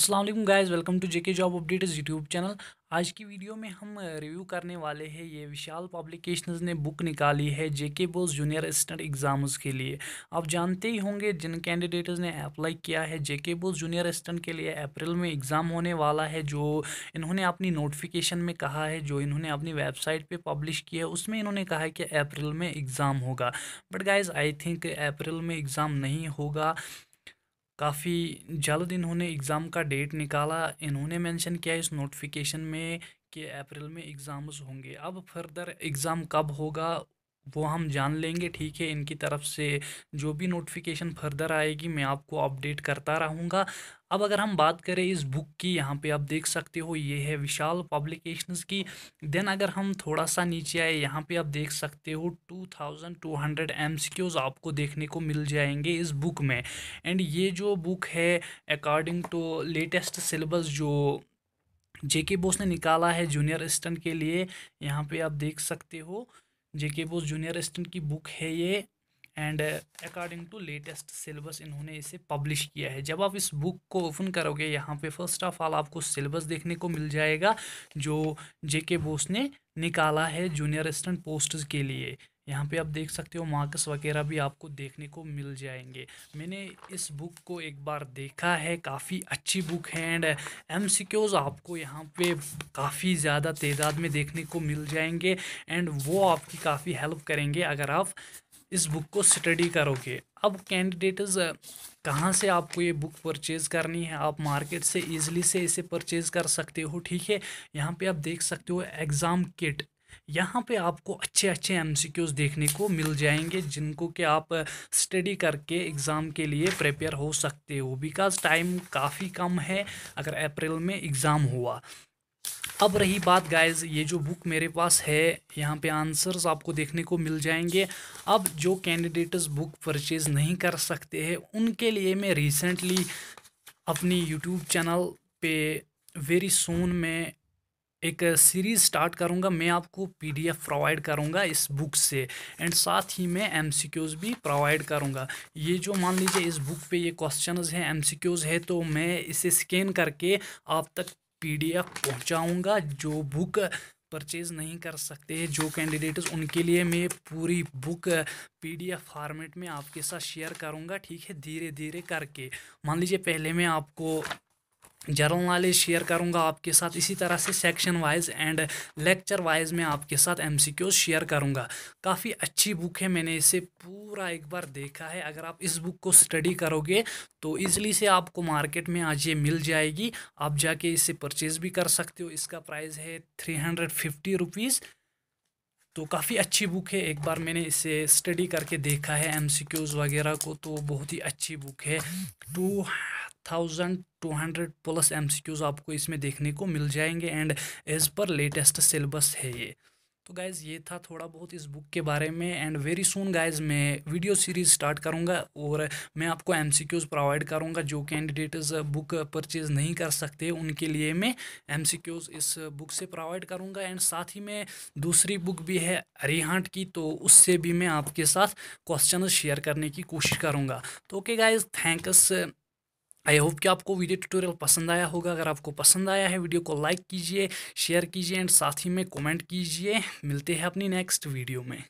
अस्सलाम वालेकुम guys, welcome to J K job update YouTube channel. आज की वीडियो में हम रिव्यू करने वाले हैं, ये विशाल पब्लिकेशंस ने बुक निकाली है जे K BOSE junior assistant exams के लिए। आप जानते ही होंगे जिन कैंडिडेट्स ने अप्लाई किया है जे के बोस जूनियर असिस्टेंट के लिए अप्रैल में एग्ज़ाम होने वाला है। जो इन्होंने अपनी नोटिफिकेशन में कहा है, जो इन्होंने अपनी वेबसाइट पर पब्लिश किया है, उसमें इन्होंने कहा है कि अप्रैल में एग्ज़ाम होगा। But guys I think April में एग्ज़ाम नहीं होगा, काफ़ी जल्द इन्होंने एग्ज़ाम का डेट निकाला। इन्होंने मेंशन किया इस नोटिफिकेशन में कि अप्रैल में एग्ज़ाम्स होंगे। अब फर्दर एग्ज़ाम कब होगा वो हम जान लेंगे, ठीक है। इनकी तरफ से जो भी नोटिफिकेशन फर्दर आएगी मैं आपको अपडेट करता रहूँगा। अब अगर हम बात करें इस बुक की, यहाँ पे आप देख सकते हो ये है विशाल पब्लिकेशंस की। देन अगर हम थोड़ा सा नीचे आए, यहाँ पे आप देख सकते हो 2200 MCQs आपको देखने को मिल जाएंगे इस बुक में। एंड ये जो बुक है अकॉर्डिंग टू लेटेस्ट सिलेबस जो जेके बोस ने निकाला है जूनियर असिस्टेंट के लिए, यहाँ पे आप देख सकते हो जेके बोस जूनियर असिस्टेंट की बुक है ये। And according to latest syllabus इन्होंने इसे पब्लिश किया है। जब आप इस बुक को ओपन करोगे, यहाँ पे फर्स्ट ऑफ ऑल आपको सिलेबस देखने को मिल जाएगा जो जेके बोस ने निकाला है जूनियर असिस्टेंट पोस्ट्स के लिए। यहाँ पे आप देख सकते हो मार्क्स वगैरह भी आपको देखने को मिल जाएंगे। मैंने इस बुक को एक बार देखा है, काफ़ी अच्छी बुक है। एंड MCQs आपको यहाँ पे काफ़ी ज़्यादा तादाद में देखने को मिल जाएंगे एंड वो आपकी काफ़ी हेल्प करेंगे अगर आप इस बुक को स्टडी करोगे। अब कैंडिडेट्स कहाँ से आपको ये बुक परचेज़ करनी है, आप मार्केट से ईज़िली से इसे परचेज़ कर सकते हो, ठीक है। यहाँ पे आप देख सकते हो एग्ज़ाम किट, यहाँ पे आपको अच्छे अच्छे MCQs देखने को मिल जाएंगे जिनको कि आप स्टडी करके एग्ज़ाम के लिए प्रिपेयर हो सकते हो, बिकॉज़ टाइम काफ़ी कम है अगर अप्रैल में एग्ज़ाम हुआ। अब रही बात गाइज़, ये जो बुक मेरे पास है यहाँ पे आंसर्स आपको देखने को मिल जाएंगे। अब जो कैंडिडेट्स बुक परचेज़ नहीं कर सकते हैं उनके लिए मैं रिसेंटली अपनी यूट्यूब चैनल पे वेरी सून में एक सीरीज़ स्टार्ट करूंगा। मैं आपको PDF प्रोवाइड करूंगा इस बुक से एंड साथ ही मैं MCQs भी प्रोवाइड करूंगा। ये जो मान लीजिए इस बुक पे ये क्वेश्चंस हैं, MCQs है, तो मैं इसे स्कैन करके आप तक PDF पहुंचाऊंगा। जो बुक परचेज़ नहीं कर सकते हैं जो कैंडिडेट्स, उनके लिए मैं पूरी बुक PDF फॉर्मेट में आपके साथ शेयर करूँगा, ठीक है। धीरे धीरे करके मान लीजिए पहले मैं आपको जनरल नॉलेज शेयर करूंगा आपके साथ, इसी तरह से section wise and lecture wise में आपके साथ MCQs शेयर करूंगा। काफ़ी अच्छी बुक है, मैंने इसे पूरा एक बार देखा है। अगर आप इस बुक को स्टडी करोगे तो ईज़िली से आपको मार्केट में आज ये मिल जाएगी, आप जाके इसे परचेज़ भी कर सकते हो। इसका प्राइस है 350 रुपीज़, तो काफ़ी अच्छी बुक है। एक बार मैंने इसे स्टडी करके देखा है MCQs वगैरह को, तो बहुत ही अच्छी बुक है। 2200 प्लस MCQs आपको इसमें देखने को मिल जाएंगे and as per latest syllabus है ये। तो गाइज़ ये था थोड़ा बहुत इस बुक के बारे में। एंड वेरी सून गाइज़ मैं वीडियो सीरीज़ स्टार्ट करूँगा और मैं आपको MCQs प्रोवाइड करूँगा। जो कैंडिडेट्स बुक परचेज़ नहीं कर सकते उनके लिए मैं MCQs इस बुक से प्रोवाइड करूँगा। एंड साथ ही में दूसरी बुक भी है रिहांट की, तो उससे भी मैं आपके साथ क्वेश्चन शेयर करने की कोशिश करूँगा। तो okay guys, thanks. I hope कि आपको वीडियो ट्यूटोरियल पसंद आया होगा। अगर आपको पसंद आया है वीडियो को लाइक कीजिए, शेयर कीजिए एंड साथ ही में कमेंट कीजिए। मिलते हैं अपनी नेक्स्ट वीडियो में।